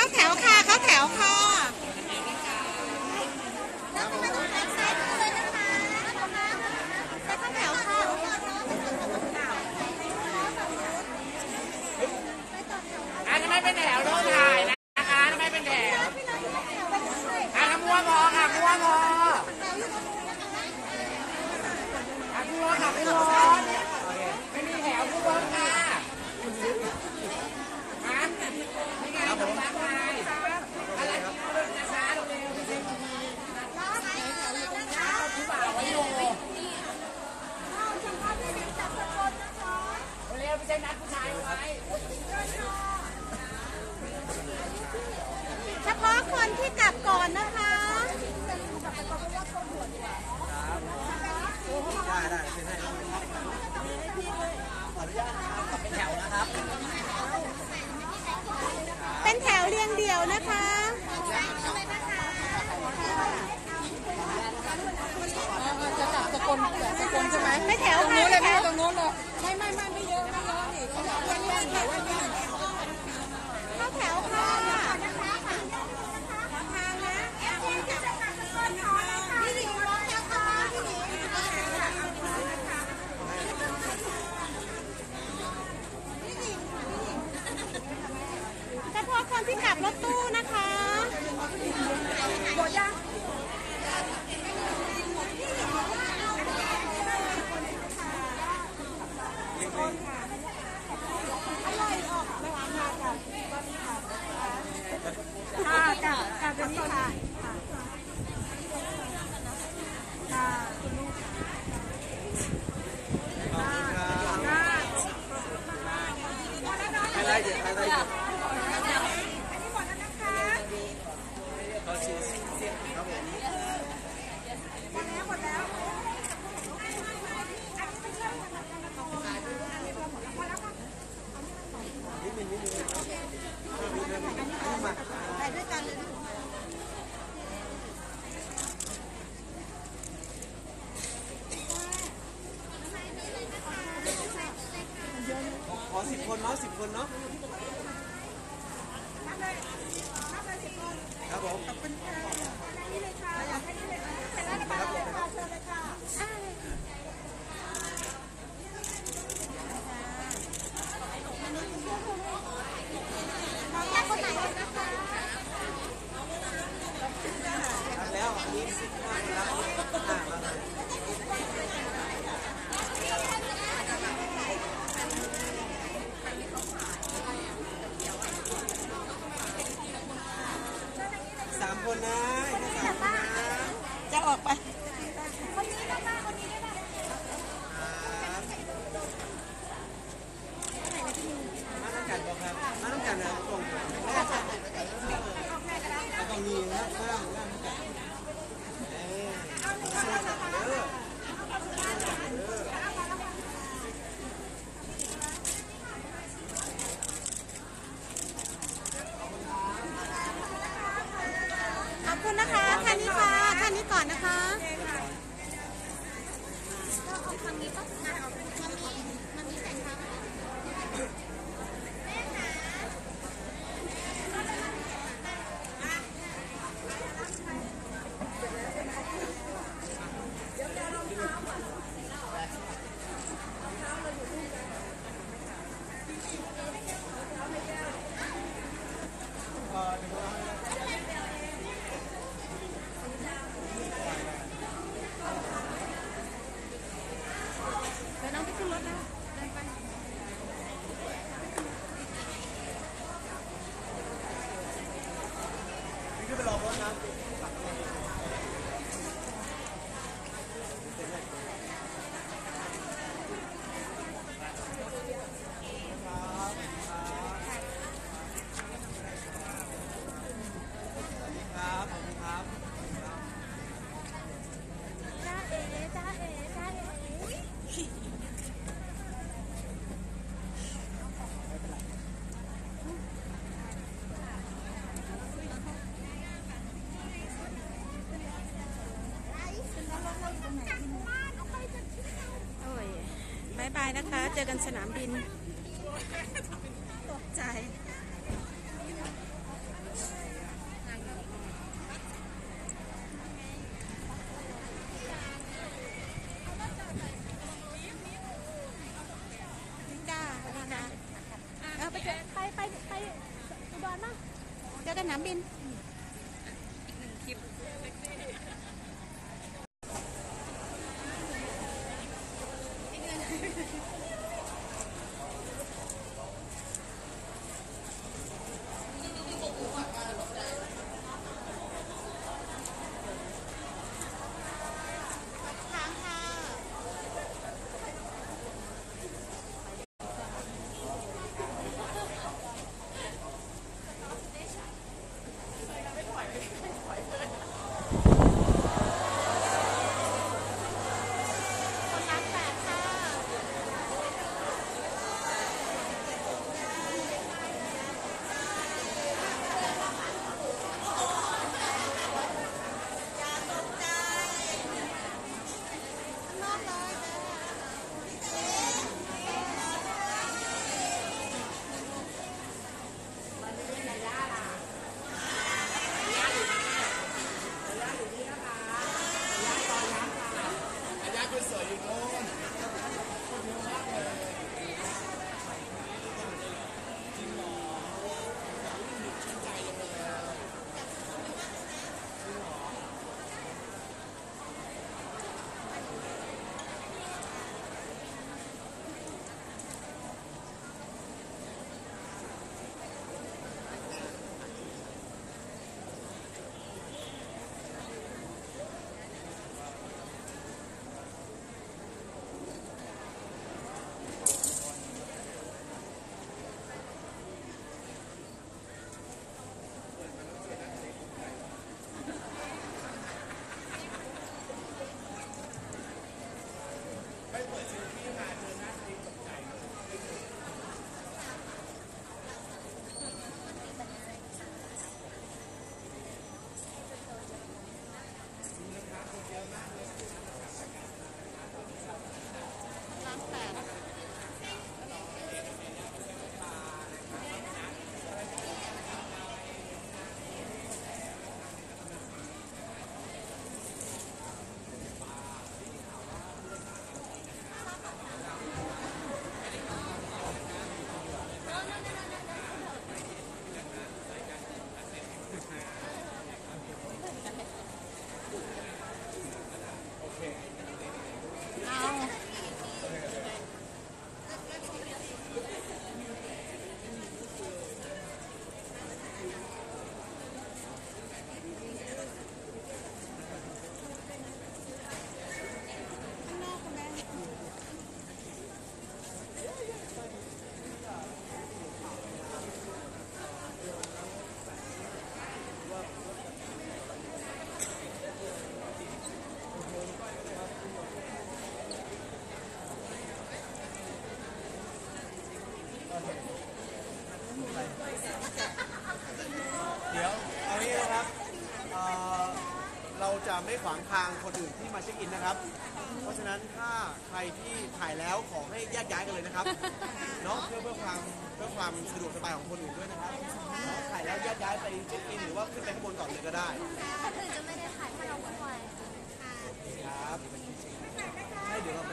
เข้าแถวค่ะเข้าแถวค่ะแล้วทำไมต้องแซงซ้ายด้วยนะคะแต่เข้าแถวค่ะทำไมเป็นแถวต้องถ่ายนะคะทำไมเป็นแถวทำมัวงอค่ะมัวงอมัวค่ะไม่ร้อนไม่มีแถวผู้บังคับได้นัดผู้ชายไว้เฉพาะคนที่กลับก่อนนะคะได้เป็นแถวนะครับเป็นแถวเรียงเดี่ยวนะคะจะกลับสกลใช่ไหมไม่แถวตรงนู้นเลยไม่ตรงนู้นเลยไม่เยอะเข้าแถวค่ะเฉพาะคนที่ขับรถตู้นะคะหมดยัง10 คนเนาะครับผมขอบคุณค่ะนี่เลยค่ะอยากให้นี่เลยเสร็จแล้วนะคะเชิญเลยค่ะแล้วนี่จะออกไปคนนี้ได้ป่ะคนนี้ได้ป่ะมาต้องการบอกครับมาต้องการนะตรงตรงนี้นะข้างล่างบายนะคะเจอกันสนามบินตกใจ นะไปเจอไปอุดรมั้งเจอสนามบินอีกหนึ่งคลิปไม่ขวางทางคนอื่นที่มาเช็คอินนะครับเพราะฉะนั้นถ้าใครที่ถ่ายแล้วขอให้แยกย้ายกันเลยนะครับเนาะเพื่อความสะดวกสบายของคนอื่นด้วยนะครับถ่ายแล้วแยกย้ายไปเช็คอินหรือว่าขึ้นไปข้างบนก่อนเลยก็ได้คนอื่นจะไม่ได้ถ่ายให้เราวุ่นวายครับให้เดี๋ยวเราไป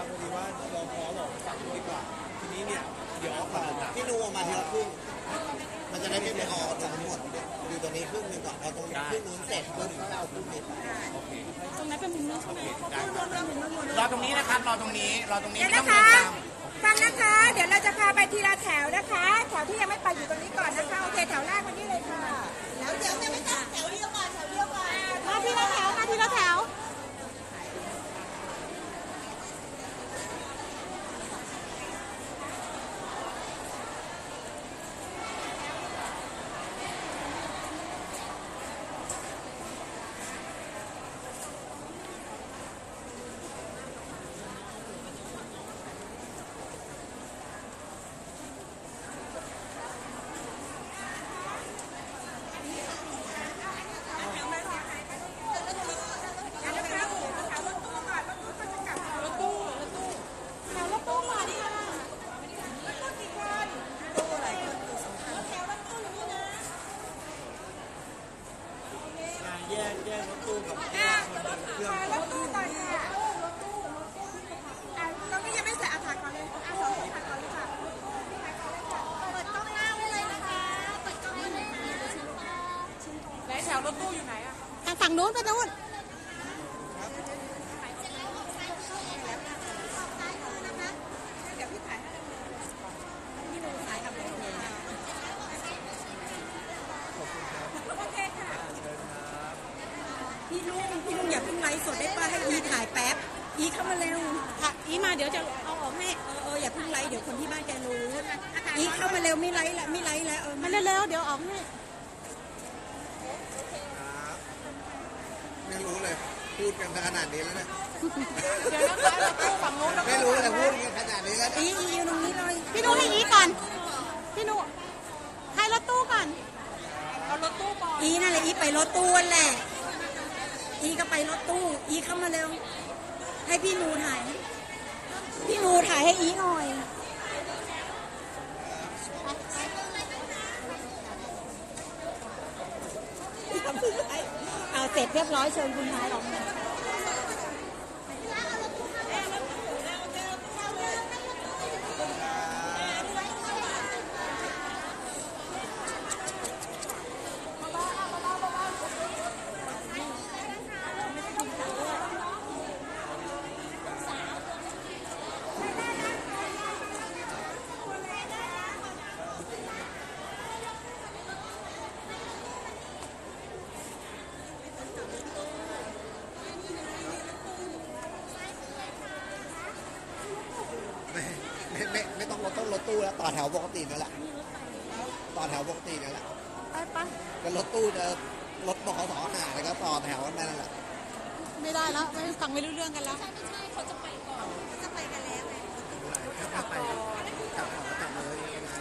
ครับพอดีว่าเราขอหลอกฝั่งดีกว่าทีนี้เนี่ยเดี๋ยวฝั่งที่นูมาทีละครึ่งมันจะได้ไม่ไปออกจากทั้งหมดดูตรงนี้ครึ่งนึงก่อนเอาตรงครึ่งนู้นเสร็จปุ๊บก็เอาครึ่งนี้ไปตรงนั้นเป็นมุมนู้นใช่ไหมรอตรงนี้นะครับรอตรงนี้รอตรงนี้นะคะฟังนะคะเดี๋ยวเราจะพาไปทีละแถวนะคะแถวที่ยังไม่ไปอยู่ตรงนี้ก่อนนะคะโอเคแถวแรกวันนี้เลยค่ะแล้วเดี๋ยวจะไม่ต้องแถวเดียวก่อนแถวเดียวก่อนมาทีละแถวมาทีละแถวฝั่งนู้นไปนู้นพี่ลุงอย่าเพิ่งไลฟ์สดได้ป่ะให้พี่ถ่ายแป๊บอีเข้ามาเร็วค่ะอีมาเดี๋ยวจะเอาออกให้เอออย่าเพิ่งไลฟ์เดี๋ยวคนที่บ้านแกรู้อีเข้ามาเร็วไม่ไลฟ์ละไม่ไลฟ์แล้วมาเร็วเดี๋ยวออกให้ไม่รู้เลยพูดกันขนาดนี้แล้วนะเดี๋ยวนะคะเราพูดฝั่งนู้นไม่รู้แต่พูดกันขนาดนี้แล้วอีอยู่ตรงนี้เลยพี่นุ้ยให้อีก่อนพี่นุ้ยให้รถตู้ก่อนเอารถตู้ก่อนอีนั่นแหละอีไปรถตู้แหละอีก็ไปรถตู้อีเข้ามาเร็วให้พี่นุ้ยถ่ายพี่นุ้ยถ่ายให้อีหน่อยเสร็จเรียบร้อยเชิญคุณท้ายออกมารถตู้แล้วต่อแถวปกตินั่นแหละต่อแถวปกตินั่นแหละไปปะเป็นรถตู้จะรถบขสหาแล้วก็ต่อแถวนั่นแหละไม่ได้แล้วไม่ฟังไม่รู้เรื่องกันแล้วใช่เขาจะไปก่อนเขาจะไปกันแล้วไงเขาไปกลับเลยยังไง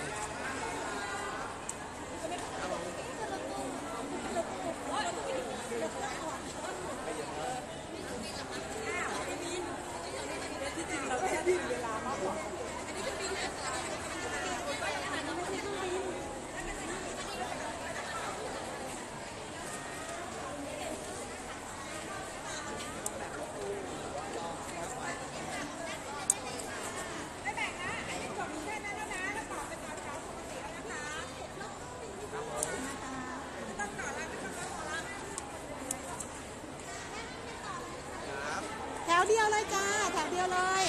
เราแค่ดึงเวลามากกว่าแถวเดียวเลยจ้าแถวเดียวเลย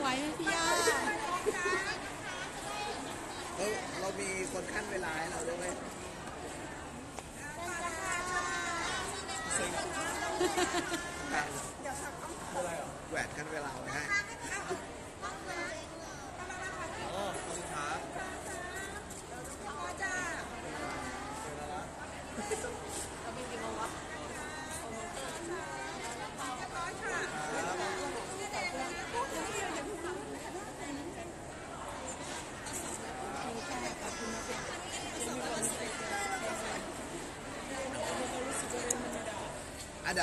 ไหวไหมพี่ย่าเรามีคนขั้นเวลาให้เราด้วยไหมแหวนขั้นเวลาไว้ให้เดี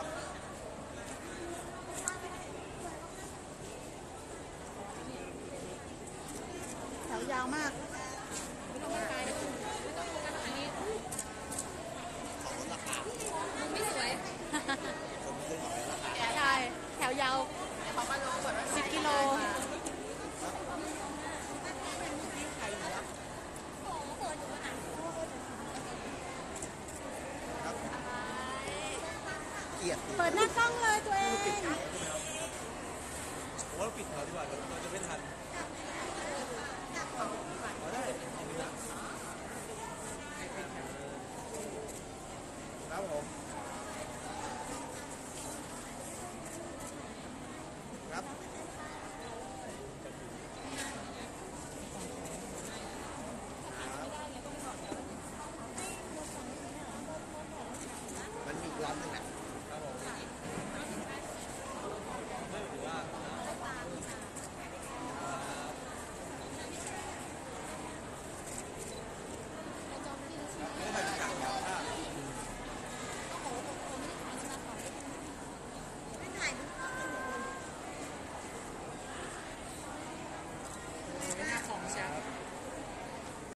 ับแถวยาวมากเปิดหน้ากล้องเลยตัวเองว่าเราปิดแถวดีกว่าเราจะไม่ทัน